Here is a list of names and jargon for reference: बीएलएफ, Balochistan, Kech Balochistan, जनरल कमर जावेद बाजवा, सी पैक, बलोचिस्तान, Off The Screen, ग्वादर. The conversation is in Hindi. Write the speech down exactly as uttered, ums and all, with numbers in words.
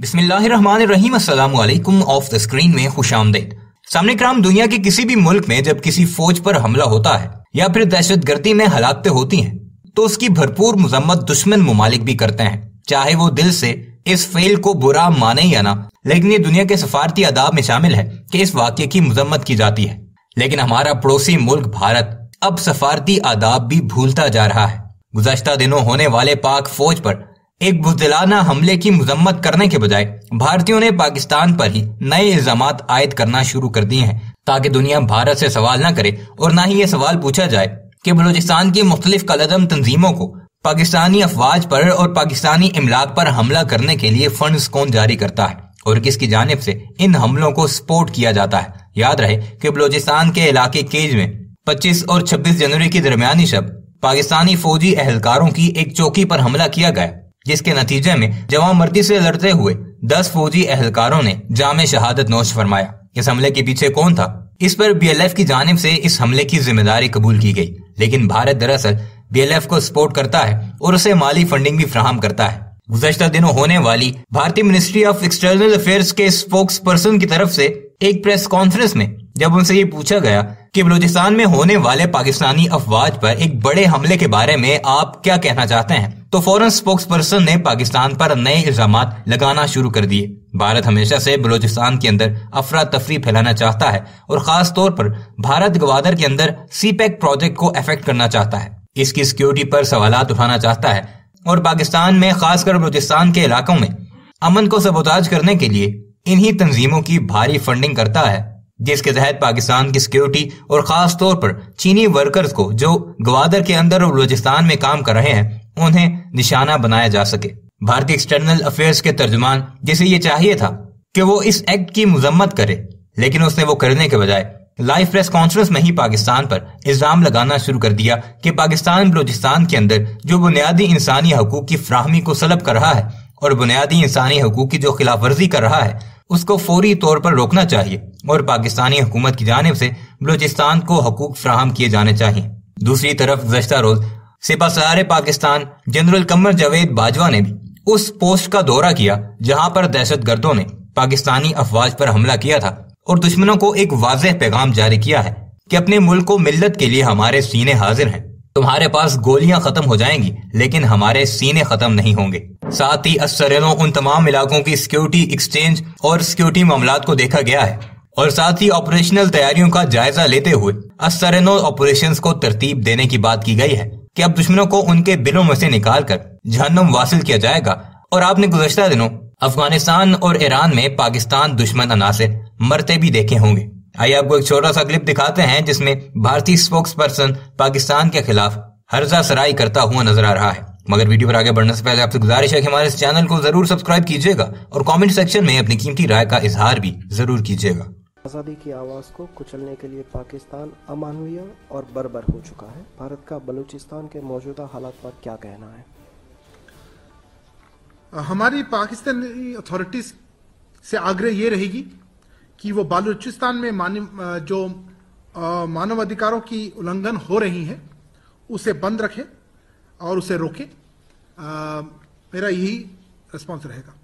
बिस्मिल्लाहिर्रहमानिर्रहीम, अस्सलामु अलैकुम। ऑफ द स्क्रीन में खुशामदीद। सामने कराम, दुनिया के किसी भी मुल्क में जब किसी फौज पर हमला होता है या फिर दहशतगर्दी में हलाकतें होती हैं तो उसकी भरपूर मजम्मत दुश्मन मुमालिक भी करते हैं, चाहे वो दिल से इस फेल को बुरा माने या ना, लेकिन ये दुनिया के सफारती आदाब में शामिल है कि इस वाकये की मजम्मत की जाती है। लेकिन हमारा पड़ोसी मुल्क भारत अब सफारती आदाब भी भूलता जा रहा है। गुज़श्ता दिनों होने वाले पाक फौज पर एक बुज़दिलाना हमले की मजम्मत करने के बजाय भारतीयों ने पाकिस्तान पर ही नए इल्जामात आयद करना शुरू कर दिए हैं ताकि दुनिया भारत से सवाल ना करे और ना ही ये सवाल पूछा जाए कि बलोचिस्तान की मुख्तलिफ कलदम तंजीमों को पाकिस्तानी अफवाज पर और पाकिस्तानी इमलाक पर हमला करने के लिए फंड्स कौन जारी करता है और किसकी जानिब से इन हमलों को सपोर्ट किया जाता है। याद रहे कि बलोचिस्तान के इलाके केज में पच्चीस और छब्बीस जनवरी के दरमियानी शब पाकिस्तानी फौजी एहलकारों की एक चौकी पर हमला किया गया, जिसके नतीजे में जवांमर्दी से लड़ते हुए दस फौजी एहलकारों ने जामे शहादत नौश फरमाया। इस हमले के पीछे कौन था, इस पर बीएलएफ की जानिब से इस हमले की जिम्मेदारी कबूल की गई, लेकिन भारत दरअसल बीएलएफ को सपोर्ट करता है और उसे माली फंडिंग भी फ्राहम करता है। गुज़श्ता दिनों होने वाली भारतीय मिनिस्ट्री ऑफ एक्सटर्नल अफेयर्स के स्पोक्स पर्सन की तरफ से एक प्रेस कॉन्फ्रेंस में जब उनसे ये पूछा गया कि बलोचिस्तान में होने वाले पाकिस्तानी अफवाज पर एक बड़े हमले के बारे में आप क्या कहना चाहते हैं, तो फौरन स्पोक्स पर्सन ने पाकिस्तान पर नए इल्जाम लगाना शुरू कर दिए। भारत हमेशा से बलोचिस्तान के अंदर अफरा तफरी फैलाना चाहता है और खास तौर पर भारत ग्वादर के अंदर सी पैक प्रोजेक्ट को अफेक्ट करना चाहता है, इसकी सिक्योरिटी पर सवालात उठाना चाहता है और पाकिस्तान में खासकर बलोचिस्तान के इलाकों में अमन को सबोताज करने के लिए इन्ही तंजीमों की भारी फंडिंग करता है, जिसके तहत पाकिस्तान की सिक्योरिटी और खास तौर पर चीनी वर्कर्स को जो ग्वादर के अंदर और बलोचिस्तान में काम कर रहे हैं उन्हें निशाना बनाया जा सके। भारतीय एक्सटर्नल अफेयर्स के तर्जुमान, जिसे ये चाहिए था कि वो इस एक्ट की मजम्मत करे, लेकिन उसने वो करने के बजाय लाइव प्रेस कॉन्फ्रेंस में ही पाकिस्तान पर इल्जाम लगाना शुरू कर दिया कि पाकिस्तान बलोचिस्तान के अंदर जो बुनियादी इंसानी हकूक की फ्राहमी को सलब कर रहा है और बुनियादी इंसानी हकूक की जो खिलाफ वर्जी कर रहा है उसको फौरी तौर पर रोकना चाहिए और पाकिस्तानी हुकूमत की जानिब से बलोचिस्तान को हकूक फ्राहम किए जाने चाहिए। दूसरी तरफ गुज़श्ता रोज सिपासलार पाकिस्तान जनरल कमर जावेद बाजवा ने भी उस पोस्ट का दौरा किया जहां पर दहशतगर्दों ने पाकिस्तानी अफवाज पर हमला किया था और दुश्मनों को एक वाज़ेह पैगाम जारी किया है कि अपने मुल्क को मिल्लत के लिए हमारे सीने हाजिर हैं, तुम्हारे पास गोलियां खत्म हो जाएंगी लेकिन हमारे सीने खत्म नहीं होंगे। साथ ही असरेनों उन तमाम इलाकों की सिक्योरिटी एक्सचेंज और सिक्योरिटी मामलात को देखा गया है और साथ ही ऑपरेशनल तैयारियों का जायजा लेते हुए असरेनो ऑपरेशंस को तरतीब देने की बात की गई है कि अब दुश्मनों को उनके बिलों में से निकाल कर जहन्नुम वासिल किया जाएगा। और आपने गुज़श्ता दिनों अफगानिस्तान और ईरान में पाकिस्तान दुश्मन अनासर मरते भी देखे होंगे। आइए आपको एक छोटा सा क्लिप दिखाते हैं जिसमें भारतीय स्पोक्स पर्सन पाकिस्तान के खिलाफ हर्जा सराई करता हुआ नजर आ रहा है। मगर वीडियो पर आगे बढ़ने से पहले आपसे गुजारिश है कि हमारे इस चैनल को जरूर सब्सक्राइब कीजिएगा और कमेंट सेक्शन में अपनी कीमती राय का इजहार भी जरूर कीजिएगा। आज़ादी की आवाज़ को कुचलने के लिए पाकिस्तान अमानवीय और बर्बर हो चुका है। भारत का बलूचिस्तान के मौजूदा हालात पर क्या कहना है? हमारी पाकिस्तानी अथॉरिटीज से आग्रह ये रहेगी कि वो बलूचिस्तान में मानव जो मानवाधिकारों की उल्लंघन हो रही है उसे बंद रखें और उसे रोकें। मेरा यही रिस्पॉन्स रहेगा।